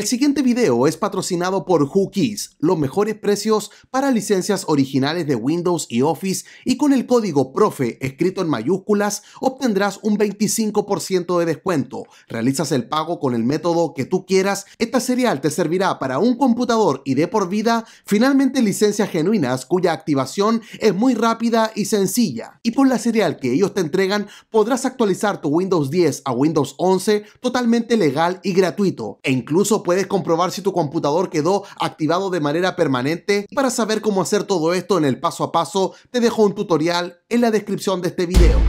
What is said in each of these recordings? El siguiente video es patrocinado por Whokeys, los mejores precios para licencias originales de Windows y Office, y con el código PROFE escrito en mayúsculas obtendrás un 25% de descuento. Realizas el pago con el método que tú quieras. Esta serial te servirá para un computador y de por vida, finalmente licencias genuinas cuya activación es muy rápida y sencilla. Y por la serial que ellos te entregan podrás actualizar tu Windows 10 a Windows 11 totalmente legal y gratuito, e incluso puedes comprobar si tu computador quedó activado de manera permanente. Para saber cómo hacer todo esto en el paso a paso, te dejo un tutorial en la descripción de este video.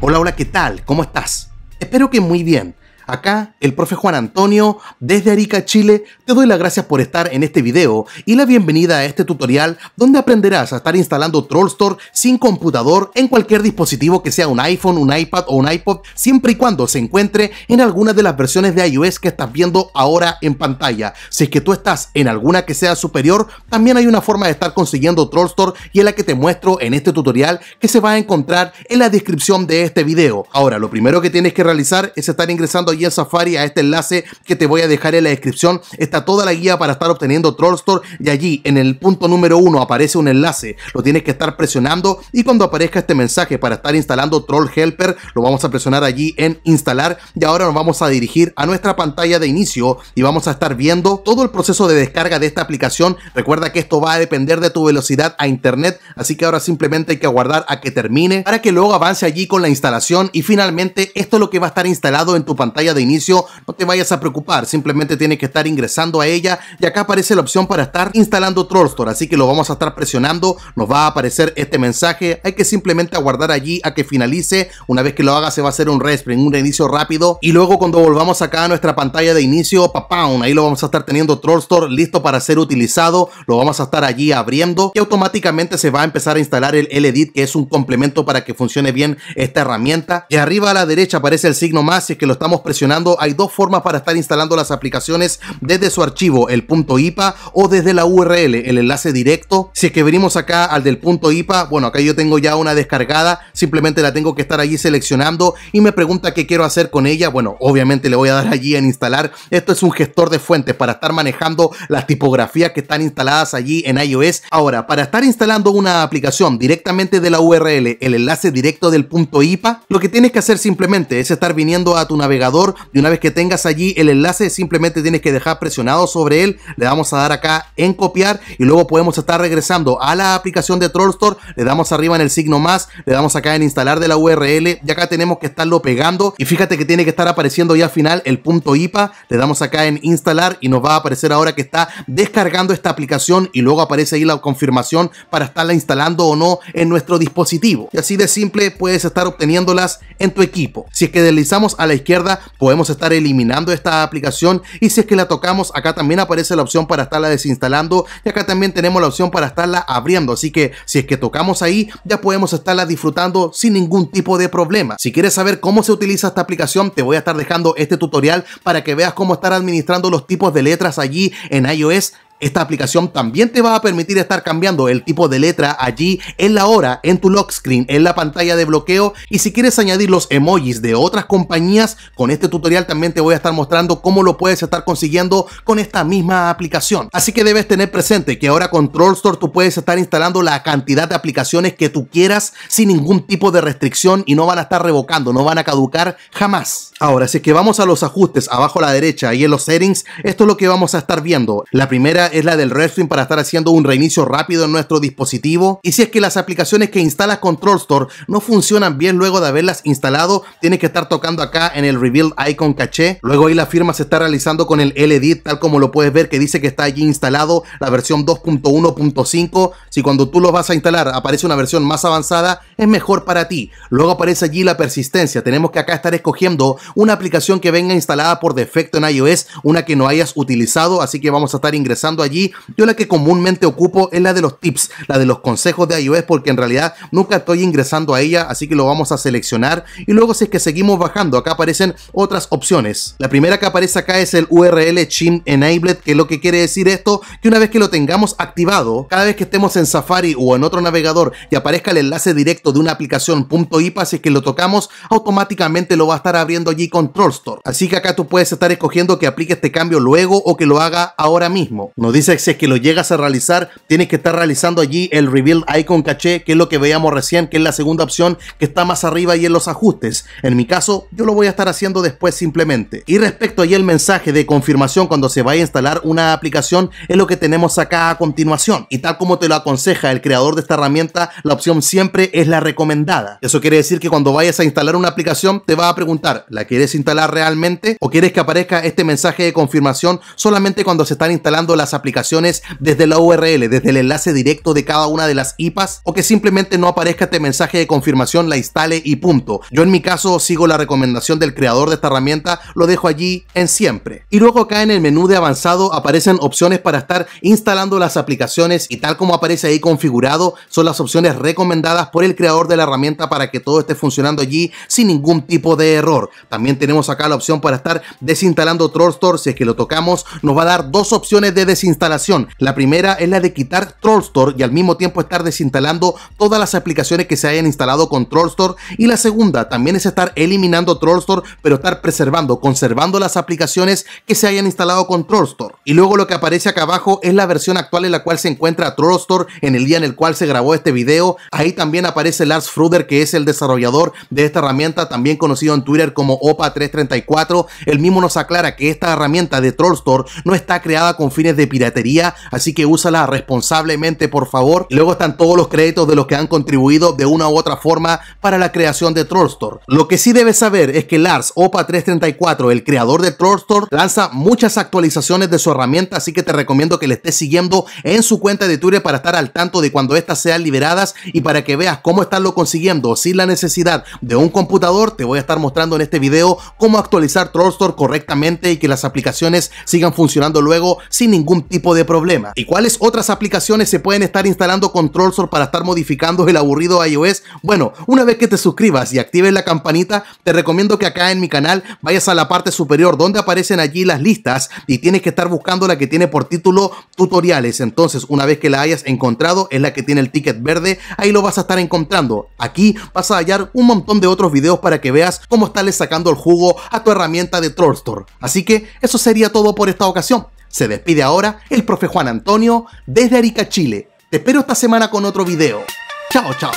Hola, ¿qué tal? ¿Cómo estás? Espero que muy bien. Acá, el profe Juan Antonio, desde Arica, Chile, te doy las gracias por estar en este video y la bienvenida a este tutorial donde aprenderás a estar instalando TrollStore sin computador en cualquier dispositivo que sea un iPhone, un iPad o un iPod, siempre y cuando se encuentre en alguna de las versiones de iOS que estás viendo ahora en pantalla. Si es que tú estás en alguna que sea superior, también hay una forma de estar consiguiendo TrollStore y es la que te muestro en este tutorial, que se va a encontrar en la descripción de este video. Ahora, lo primero que tienes que realizar es estar ingresando en Safari a este enlace que te voy a dejar en la descripción. Está toda la guía para estar obteniendo TrollStore y allí en el punto número 1 aparece un enlace, lo tienes que estar presionando y cuando aparezca este mensaje para estar instalando Troll Helper, lo vamos a presionar allí en instalar y ahora nos vamos a dirigir a nuestra pantalla de inicio y vamos a estar viendo todo el proceso de descarga de esta aplicación. Recuerda que esto va a depender de tu velocidad a internet, así que ahora simplemente hay que aguardar a que termine para que luego avance allí con la instalación y finalmente esto es lo que va a estar instalado en tu pantalla de inicio. No te vayas a preocupar, simplemente tienes que estar ingresando a ella y acá aparece la opción para estar instalando TrollStore, así que lo vamos a estar presionando, nos va a aparecer este mensaje, hay que simplemente aguardar allí a que finalice. Una vez que lo haga se va a hacer un RedStream, un reinicio rápido, y luego cuando volvamos acá a nuestra pantalla de inicio, ¡papam!, ahí lo vamos a estar teniendo TrollStore listo para ser utilizado. Lo vamos a estar allí abriendo y automáticamente se va a empezar a instalar el L-Edit, que es un complemento para que funcione bien esta herramienta, y arriba a la derecha aparece el signo más. Si es que lo estamos presionando, hay dos formas para estar instalando las aplicaciones desde su archivo, el .ipa o desde la URL, el enlace directo. Si es que venimos acá al del .ipa, bueno, acá yo tengo ya una descargada, simplemente la tengo que estar allí seleccionando y me pregunta qué quiero hacer con ella. Bueno, obviamente le voy a dar allí en instalar. Esto es un gestor de fuentes para estar manejando las tipografías que están instaladas allí en iOS. Ahora, para estar instalando una aplicación directamente de la URL, el enlace directo del .ipa, lo que tienes que hacer simplemente es estar viniendo a tu navegador y una vez que tengas allí el enlace simplemente tienes que dejar presionado sobre él, le vamos a dar acá en copiar y luego podemos estar regresando a la aplicación de TrollStore, le damos arriba en el signo más, le damos acá en instalar de la URL y acá tenemos que estarlo pegando y fíjate que tiene que estar apareciendo ya al final el .ipa, le damos acá en instalar y nos va a aparecer ahora que está descargando esta aplicación y luego aparece ahí la confirmación para estarla instalando o no en nuestro dispositivo, y así de simple puedes estar obteniéndolas en tu equipo. Si es que deslizamos a la izquierda podemos estar eliminando esta aplicación y si es que la tocamos acá también aparece la opción para estarla desinstalando y acá también tenemos la opción para estarla abriendo, así que si es que tocamos ahí ya podemos estarla disfrutando sin ningún tipo de problema. Si quieres saber cómo se utiliza esta aplicación te voy a estar dejando este tutorial para que veas cómo estar administrando los tipos de letras allí en iOS. Esta aplicación también te va a permitir estar cambiando el tipo de letra allí en la hora, en tu lock screen, en la pantalla de bloqueo, y si quieres añadir los emojis de otras compañías, con este tutorial también te voy a estar mostrando cómo lo puedes estar consiguiendo con esta misma aplicación. Así que debes tener presente que ahora con TrollStore tú puedes estar instalando la cantidad de aplicaciones que tú quieras sin ningún tipo de restricción y no van a estar revocando, no van a caducar jamás. Ahora, si es que vamos a los ajustes abajo a la derecha y en los settings, esto es lo que vamos a estar viendo. La primera es la del RedStream para estar haciendo un reinicio rápido en nuestro dispositivo, y si es que las aplicaciones que instalas con TrollStore no funcionan bien luego de haberlas instalado tienes que estar tocando acá en el Rebuild Icon Caché, luego ahí la firma se está realizando con el L-Edit, tal como lo puedes ver que dice que está allí instalado la versión 2.1.5, si cuando tú lo vas a instalar aparece una versión más avanzada es mejor para ti. Luego aparece allí la persistencia, tenemos que acá estar escogiendo una aplicación que venga instalada por defecto en iOS, una que no hayas utilizado, así que vamos a estar ingresando usando allí. Yo la que comúnmente ocupo es la de los tips, la de los consejos de iOS, porque en realidad nunca estoy ingresando a ella, así que lo vamos a seleccionar. Y luego, si es que seguimos bajando, acá aparecen otras opciones. La primera que aparece acá es el URL Chim Enabled, que lo que quiere decir esto, que una vez que lo tengamos activado, cada vez que estemos en Safari o en otro navegador y aparezca el enlace directo de una aplicación .ipa, si es que lo tocamos, automáticamente lo va a estar abriendo allí con TrollStore. Así que acá tú puedes estar escogiendo que aplique este cambio luego o que lo haga ahora mismo. Nos dice que si es que lo llegas a realizar, tienes que estar realizando allí el Rebuild Icon Caché, que es lo que veíamos recién, que es la segunda opción que está más arriba y en los ajustes. En mi caso, yo lo voy a estar haciendo después simplemente. Y respecto allí el mensaje de confirmación cuando se vaya a instalar una aplicación, es lo que tenemos acá a continuación. Y tal como te lo aconseja el creador de esta herramienta, la opción siempre es la recomendada. Eso quiere decir que cuando vayas a instalar una aplicación, te va a preguntar, ¿la quieres instalar realmente? ¿O quieres que aparezca este mensaje de confirmación solamente cuando se están instalando las aplicaciones desde la URL, desde el enlace directo de cada una de las IPAs? ¿O que simplemente no aparezca este mensaje de confirmación, la instale y punto? Yo en mi caso sigo la recomendación del creador de esta herramienta, lo dejo allí en siempre. Y luego acá en el menú de avanzado aparecen opciones para estar instalando las aplicaciones, y tal como aparece ahí configurado, son las opciones recomendadas por el creador de la herramienta para que todo esté funcionando allí sin ningún tipo de error. También tenemos acá la opción para estar desinstalando TrollStore. Si es que lo tocamos, nos va a dar dos opciones de desinstalación. La primera es la de quitar TrollStore y al mismo tiempo estar desinstalando todas las aplicaciones que se hayan instalado con TrollStore, y la segunda también es estar eliminando TrollStore, pero estar conservando las aplicaciones que se hayan instalado con TrollStore. Y luego lo que aparece acá abajo es la versión actual en la cual se encuentra TrollStore en el día en el cual se grabó este video. Ahí también aparece Lars Fröder, que es el desarrollador de esta herramienta, también conocido en Twitter como OPA334. El mismo nos aclara que esta herramienta de TrollStore no está creada con fines de piratería, así que úsala responsablemente, por favor. Y luego están todos los créditos de los que han contribuido de una u otra forma para la creación de TrollStore. Lo que sí debes saber es que Lars OPA334, el creador de TrollStore, lanza muchas actualizaciones de su herramienta, así que te recomiendo que le estés siguiendo en su cuenta de Twitter para estar al tanto de cuando estas sean liberadas y para que veas cómo estarlo consiguiendo sin la necesidad de un computador. Te voy a estar mostrando en este video cómo actualizar TrollStore correctamente y que las aplicaciones sigan funcionando luego sin ningún tipo de problema. ¿Y cuáles otras aplicaciones se pueden estar instalando con TrollStore para estar modificando el aburrido iOS? Bueno, una vez que te suscribas y actives la campanita, te recomiendo que acá en mi canal vayas a la parte superior donde aparecen allí las listas y tienes que estar buscando la que tiene por título tutoriales. Entonces, una vez que la hayas encontrado, es la que tiene el ticket verde, ahí lo vas a estar encontrando. Aquí vas a hallar un montón de otros videos para que veas cómo estarle sacando el jugo a tu herramienta de TrollStore. Así que eso sería todo por esta ocasión. Se despide ahora el profe Juan Antonio desde Arica, Chile. Te espero esta semana con otro video. Chao, chao.